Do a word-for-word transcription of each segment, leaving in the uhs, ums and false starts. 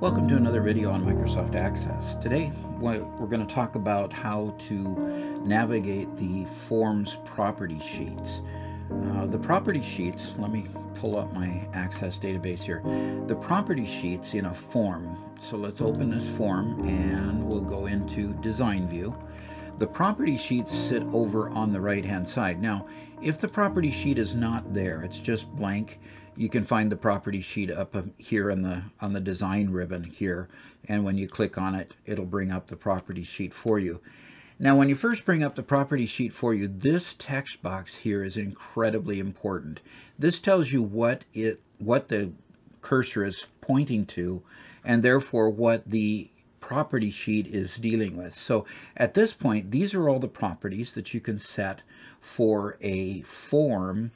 Welcome to another video on Microsoft Access. Today we're going to talk about how to navigate the forms property sheets. Uh, the property sheets, let me pull up my Access database here. The property sheets in a form. So let's open this form and we'll go into Design View. The property sheets sit over on the right hand side. Now, if the property sheet is not there, it's just blank, you can find the property sheet up here on the on the design ribbon here, and when you click on it, it'll bring up the property sheet for you. Now, when you first bring up the property sheet for you, this text box here is incredibly important. This tells you what it what the cursor is pointing to, and therefore what the property sheet is dealing with. So at this point, these are all the properties that you can set for a form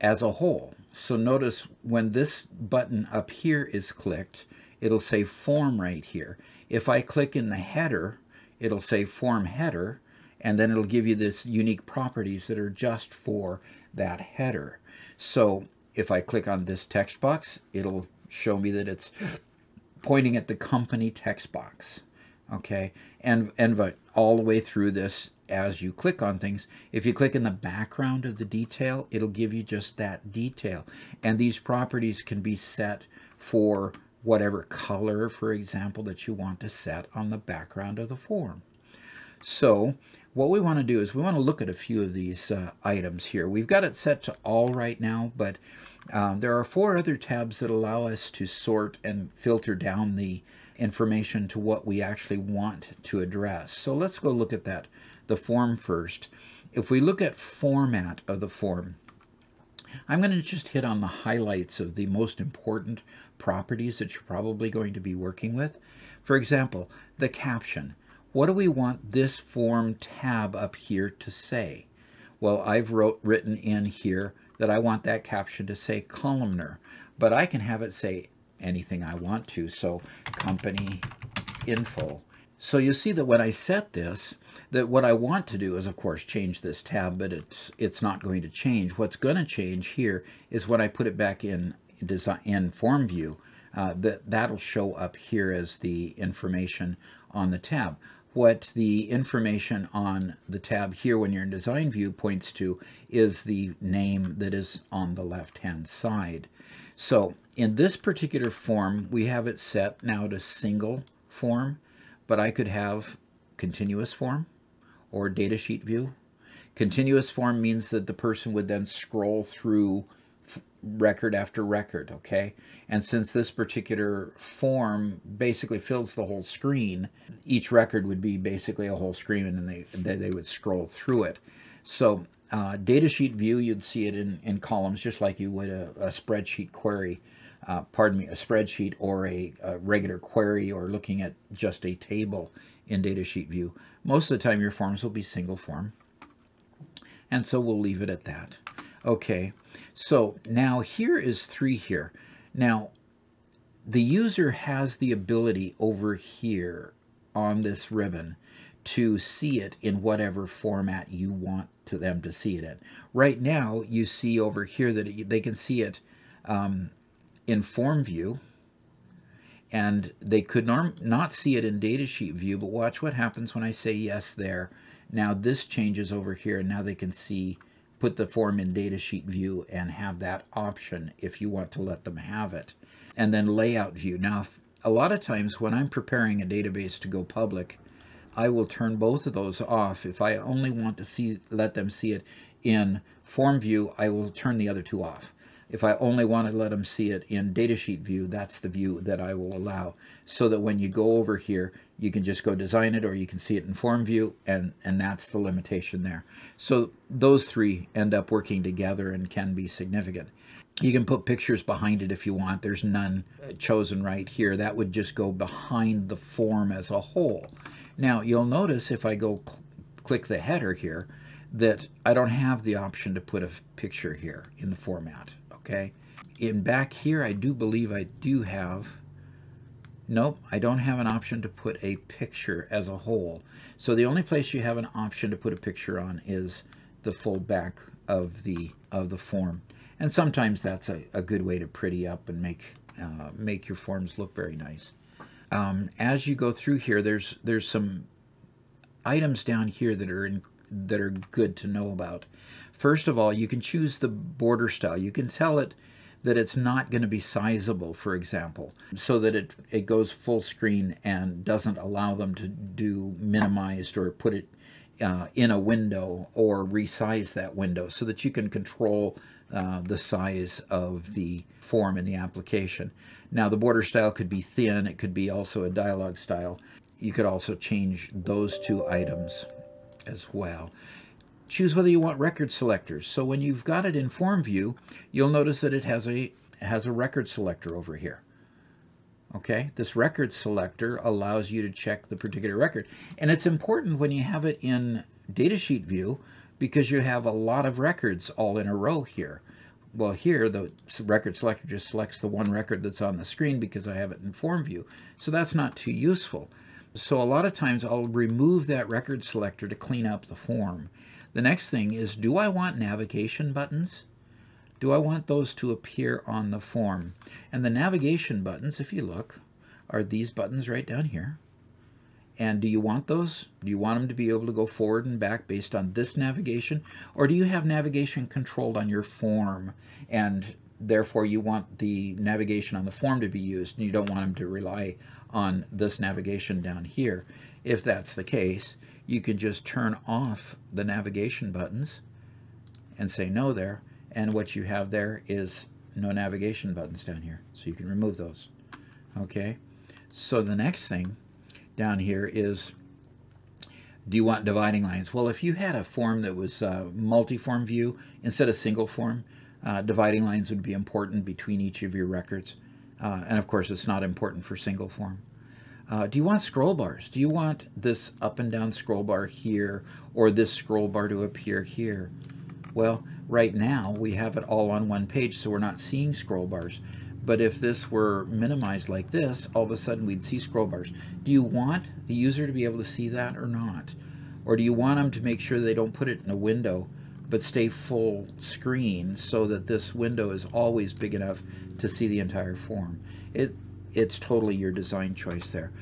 as a whole. So notice when this button up here is clicked, it'll say form right here. If I click in the header, it'll say form header, and then it'll give you this unique properties that are just for that header. So if I click on this text box, it'll show me that it's pointing at the company text box. Okay, and, and all the way through this, as you click on things, if you click in the background of the detail, it'll give you just that detail. And these properties can be set for whatever color, for example, that you want to set on the background of the form. So what we want to do is we want to look at a few of these uh, items here. We've got it set to all right now, but um, there are four other tabs that allow us to sort and filter down the information to what we actually want to address. So let's go look at that, the form first. If we look at format of the form, I'm going to just hit on the highlights of the most important properties that you're probably going to be working with. For example, the caption. What do we want this form tab up here to say? Well, I've wrote, written in here that I want that caption to say columnar, but I can have it say anything I want to, so company info. So you see that when I set this, that what I want to do is, of course, change this tab, but it's it's not going to change. What's going to change here is when I put it back in design in form view, uh, that that'll show up here as the information on the tab. What the information on the tab here when you're in design view points to is the name that is on the left-hand side. So in this particular form, we have it set now to single form, but I could have continuous form or data sheet view. Continuous form means that the person would then scroll through record after record, okay? And since this particular form basically fills the whole screen, each record would be basically a whole screen, and they, they would scroll through it. So uh, data sheet view, you'd see it in, in columns, just like you would a, a spreadsheet query, uh, pardon me, a spreadsheet or a, a regular query, or looking at just a table in data sheet view. Most of the time your forms will be single form. And so we'll leave it at that. Okay, so now here is three here. Now, the user has the ability over here on this ribbon to see it in whatever format you want to them to see it in. Right now, you see over here that they can see it um, in form view, and they could not see it in datasheet view, but watch what happens when I say yes there. Now this changes over here, and now they can see, put the form in datasheet view and have that option if you want to let them have it. And then layout view. Now, a lot of times when I'm preparing a database to go public, I will turn both of those off. If I only want to see, let them see it in form view, I will turn the other two off. If I only want to let them see it in datasheet view, that's the view that I will allow, so that when you go over here, you can just go design it, or you can see it in form view, and, and that's the limitation there. So those three end up working together and can be significant. You can put pictures behind it if you want. There's none chosen right here. That would just go behind the form as a whole. Now, you'll notice if I go cl- click the header here, that I don't have the option to put a picture here in the format. Okay, in back here, I do believe I do have, nope, I don't have an option to put a picture as a whole. So the only place you have an option to put a picture on is the full back of the of the form. And sometimes that's a, a good way to pretty up and make, uh, make your forms look very nice. Um, as you go through here, there's there's some items down here that are in, that are good to know about. First of all, you can choose the border style. You can tell it that it's not going to be sizable, for example, so that it, it goes full screen and doesn't allow them to do minimized or put it uh, in a window or resize that window so that you can control uh, the size of the form in the application. Now, the border style could be thin. It could be also a dialog style. You could also change those two items as well. Choose whether you want record selectors. So when you've got it in form view, you'll notice that it has a has a record selector over here. Okay, this record selector allows you to check the particular record, and it's important when you have it in datasheet view because you have a lot of records all in a row here. Well, here the record selector just selects the one record that's on the screen because I have it in form view, so that's not too useful. So a lot of times I'll remove that record selector to clean up the form. The next thing is, do I want navigation buttons? Do I want those to appear on the form? And the navigation buttons, if you look, are these buttons right down here. And do you want those? Do you want them to be able to go forward and back based on this navigation? Or do you have navigation controlled on your form, and therefore you want the navigation on the form to be used, and you don't want them to rely on this navigation down here? If that's the case, you can just turn off the navigation buttons and say no there, and what you have there is no navigation buttons down here, so you can remove those. Okay, so the next thing down here is, do you want dividing lines? Well, if you had a form that was uh, multi-form view instead of single form, uh, dividing lines would be important between each of your records, uh, and of course it's not important for single form. Uh, do you want scroll bars? Do you want this up and down scroll bar here, or this scroll bar to appear here? Well, right now we have it all on one page, so we're not seeing scroll bars. But if this were minimized like this, all of a sudden we'd see scroll bars. Do you want the user to be able to see that or not? Or do you want them to make sure they don't put it in a window, but stay full screen so that this window is always big enough to see the entire form? It, It's totally your design choice there.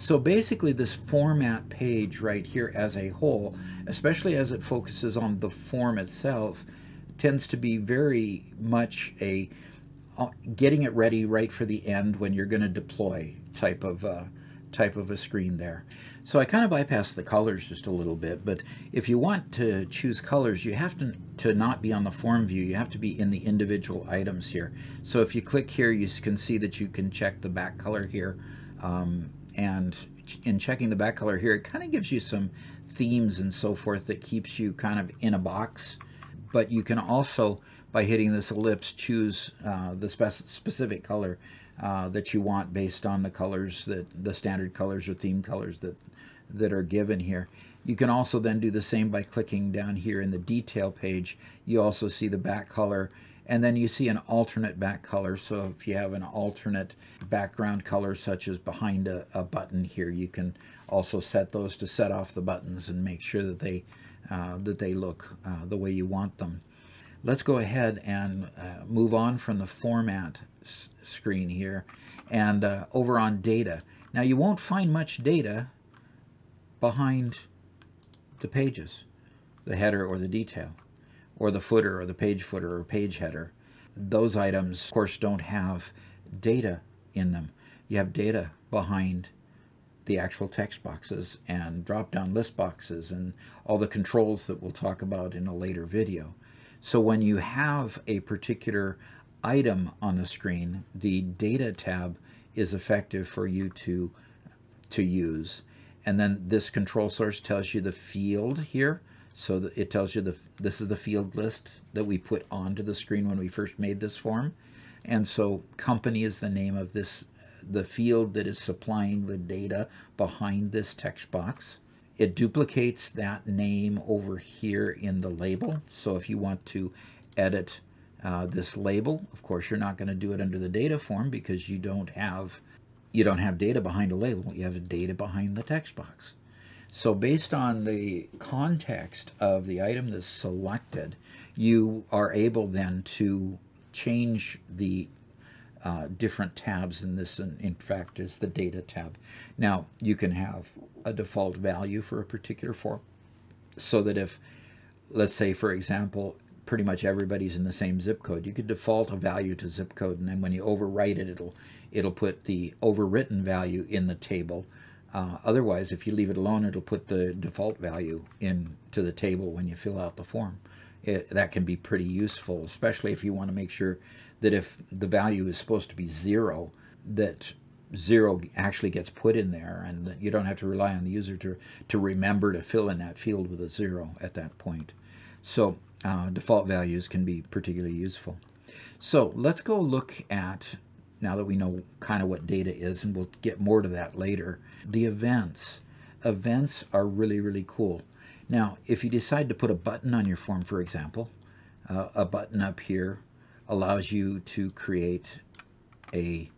So basically this format page right here as a whole, especially as it focuses on the form itself, tends to be very much a uh, getting it ready right for the end when you're going to deploy type of, uh, type of a screen there. So I kind of bypassed the colors just a little bit, but if you want to choose colors, you have to, to not be on the form view. You have to be in the individual items here. So if you click here, you can see that you can check the back color here. Um, and in checking the back color here, it kind of gives you some themes and so forth that keeps you kind of in a box. But you can also, by hitting this ellipse, choose uh, the spec specific color uh, that you want based on the colors, that the standard colors or theme colors that that are given here. You can also then do the same by clicking down here in the detail page. You also see the back color, and then you see an alternate back color. So if you have an alternate background color, such as behind a, a button here, you can also set those to set off the buttons and make sure that they uh, that they look uh, the way you want them. Let's go ahead and uh, move on from the format s screen here and uh, over on data. Now, you won't find much data behind the pages, the header or the detail, or the footer or the page footer or page header. Those items, of course, don't have data in them. You have data behind the actual text boxes and drop-down list boxes and all the controls that we'll talk about in a later video. So when you have a particular item on the screen, the data tab is effective for you to, to use. And then this control source tells you the field here. So that it tells you the, this is the field list that we put onto the screen when we first made this form. And so company is the name of this, the field that is supplying the data behind this text box. It duplicates that name over here in the label. So if you want to edit uh, this label, of course, you're not going to do it under the data form because you don't have you don't have data behind a label. You have data behind the text box. So based on the context of the item that's selected, you are able then to change the uh, different tabs in this, and in fact is the data tab. Now you can have a default value for a particular form, so that if, let's say for example, pretty much everybody's in the same zip code, you could default a value to zip code, and then when you overwrite it, it'll it'll put the overwritten value in the table. Uh, otherwise, if you leave it alone, it'll put the default value into the table when you fill out the form. It, that can be pretty useful, especially if you want to make sure that if the value is supposed to be zero, that zero actually gets put in there, and you don't have to rely on the user to, to remember to fill in that field with a zero at that point. So uh, default values can be particularly useful. So let's go look at, now that we know kind of what data is, and we'll get more to that later, the events. Events are really, really cool. Now, if you decide to put a button on your form, for example, uh, a button up here allows you to create a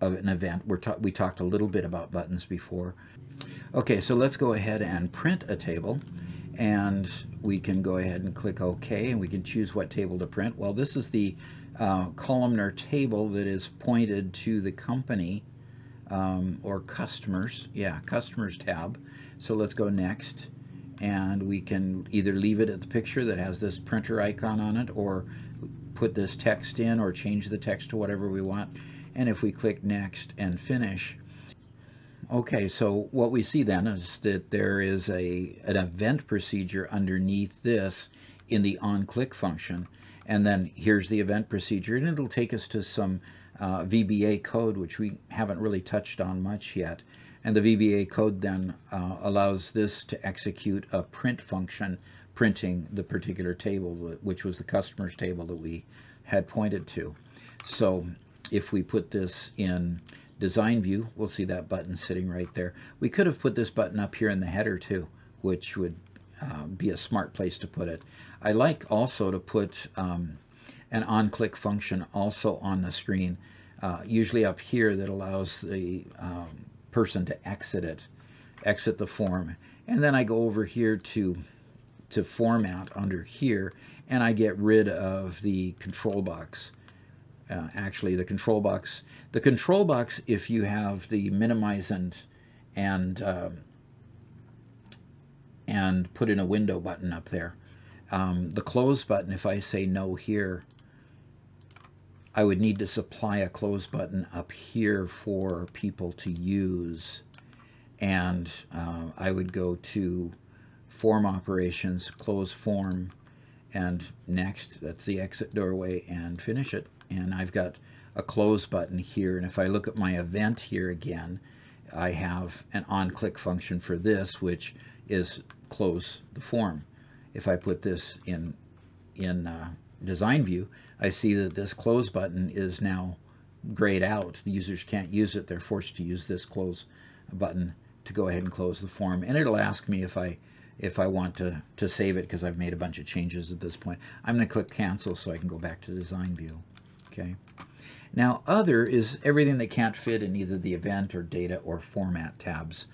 of an event. We're ta we talked a little bit about buttons before. Okay, so let's go ahead and print a table, and we can go ahead and click OK, and we can choose what table to print. Well, this is the uh, columnar table that is pointed to the company um, or customers. Yeah, customers tab. So let's go next, and we can either leave it at the picture that has this printer icon on it, or put this text in, or change the text to whatever we want. And if we click next and finish, okay, so what we see then is that there is a an event procedure underneath this in the on-click function, and then here's the event procedure, and it'll take us to some uh, V B A code, which we haven't really touched on much yet. And the V B A code then uh, allows this to execute a print function, printing the particular table, which was the customer's table that we had pointed to. So if we put this in design view, we'll see that button sitting right there. We could have put this button up here in the header too, which would uh, be a smart place to put it. I like also to put um, an on-click function also on the screen, uh, usually up here, that allows the um, person to exit it, exit the form. And then I go over here to, to format under here, and I get rid of the control box. Uh, actually, the control box, the control box, if you have the minimize and and um, and put in a window button up there, um, the close button. If I say no here, I would need to supply a close button up here for people to use, and uh, I would go to form operations, close form, and next. That's the exit doorway, and finish it. And I've got a close button here. And if I look at my event here again, I have an on-click function for this, which is close the form. If I put this in, in uh, design view, I see that this close button is now grayed out. The users can't use it. They're forced to use this close button to go ahead and close the form. And it'll ask me if I if I want to, to save it, because I've made a bunch of changes at this point. I'm going to click cancel so I can go back to design view. Okay. Now, other is everything that can't fit in either the event or data or format tabs.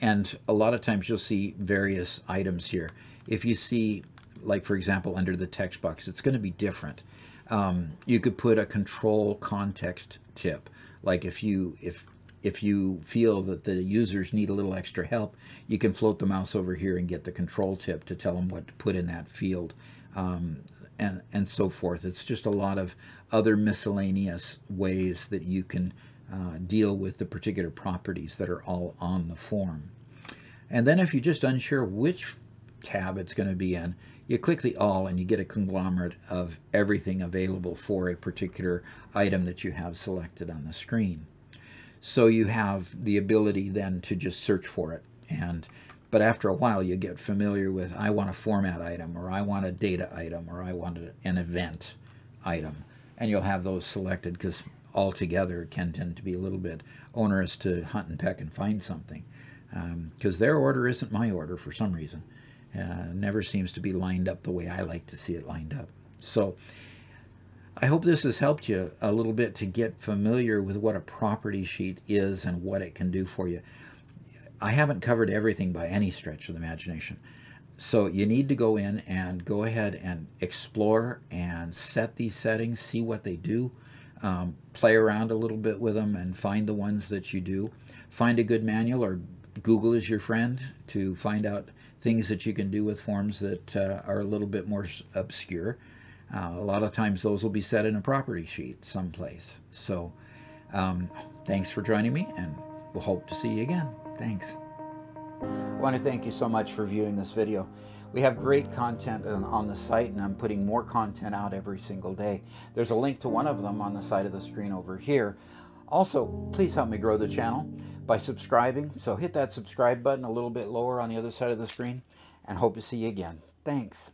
And a lot of times you'll see various items here. If you see, like, for example, under the text box, it's going to be different. Um, you could put a control context tip. Like if you, if, if you feel that the users need a little extra help, you can float the mouse over here and get the control tip to tell them what to put in that field. Um, And, and so forth. It's just a lot of other miscellaneous ways that you can uh, deal with the particular properties that are all on the form. And then if you're just unsure which tab it's going to be in, you click the all and you get a conglomerate of everything available for a particular item that you have selected on the screen. So you have the ability then to just search for it. And But after a while, you get familiar with, I want a format item, or I want a data item, or I want an event item. And you'll have those selected, because altogether it can tend to be a little bit onerous to hunt and peck and find something. Because um, their order isn't my order for some reason. Uh, never seems to be lined up the way I like to see it lined up. So I hope this has helped you a little bit to get familiar with what a property sheet is and what it can do for you. I haven't covered everything by any stretch of the imagination. So you need to go in and go ahead and explore and set these settings, see what they do. Um, play around a little bit with them and find the ones that you do. Find a good manual, or Google is your friend, to find out things that you can do with forms that uh, are a little bit more obscure. Uh, a lot of times those will be set in a property sheet someplace. So um, thanks for joining me, and we'll hope to see you again. Thanks. I want to thank you so much for viewing this video. We have great content on the site, and I'm putting more content out every single day. There's a link to one of them on the side of the screen over here. Also, please help me grow the channel by subscribing. So hit that subscribe button a little bit lower on the other side of the screen, and hope to see you again. Thanks.